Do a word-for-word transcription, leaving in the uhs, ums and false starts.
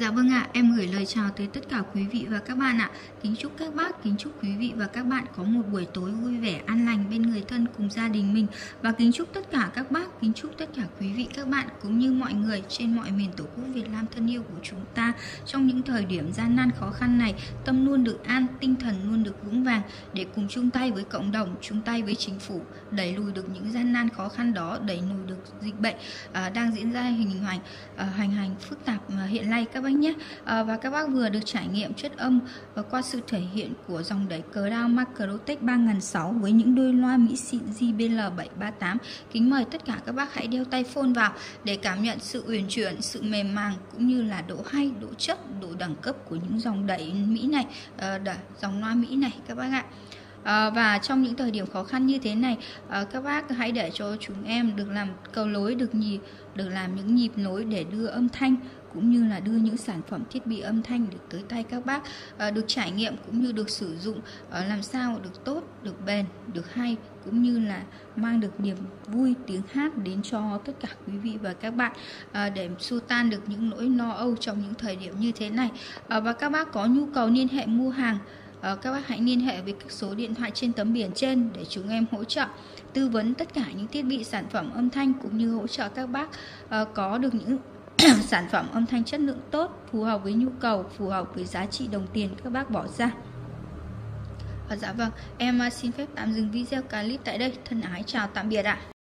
Dạ vâng ạ, à, em gửi lời chào tới tất cả quý vị và các bạn ạ. À. Kính chúc các bác, kính chúc quý vị và các bạn có một buổi tối vui vẻ, an lành bên người thân cùng gia đình mình. Và kính chúc tất cả các bác, kính chúc tất cả quý vị các bạn cũng như mọi người trên mọi miền Tổ quốc Việt Nam thân yêu của chúng ta. Trong những thời điểm gian nan khó khăn này, tâm luôn được an, tinh thần luôn được vững vàng để cùng chung tay với cộng đồng, chung tay với chính phủ, đẩy lùi được những gian nan khó khăn đó, đẩy lùi được dịch bệnh à, đang diễn ra hình hành, à, hành hành phức tạp mà hiện nay các bác nhé. À, và các bác vừa được trải nghiệm chất âm à, qua sự thể hiện của dòng đẩy Crown Macrotech ba nghìn sáu trăm với những đôi loa Mỹ xịn gi bê lờ bảy ba tám. Kính mời tất cả các bác hãy đeo tai phone vào để cảm nhận sự uyển chuyển, sự mềm màng cũng như là độ hay, độ chất, độ đẳng cấp của những dòng đẩy Mỹ này, à, đẩy, dòng loa Mỹ này các bác ạ. À, và trong những thời điểm khó khăn như thế này, à, các bác hãy để cho chúng em được làm cầu lối, được nhịp, được làm những nhịp nối để đưa âm thanh cũng như là đưa những sản phẩm thiết bị âm thanh được tới tay các bác, à, được trải nghiệm cũng như được sử dụng à, làm sao được tốt, được bền, được hay cũng như là mang được niềm vui tiếng hát đến cho tất cả quý vị và các bạn, à, để xua tan được những nỗi lo âu trong những thời điểm như thế này. À, và các bác có nhu cầu liên hệ mua hàng, à, các bác hãy liên hệ với các số điện thoại trên tấm biển trên để chúng em hỗ trợ tư vấn tất cả những thiết bị sản phẩm âm thanh cũng như hỗ trợ các bác à, có được những sản phẩm âm thanh chất lượng tốt, phù hợp với nhu cầu, phù hợp với giá trị đồng tiền các bác bỏ ra. À, dạ vâng, em xin phép tạm dừng video clip tại đây. Thân ái chào tạm biệt ạ.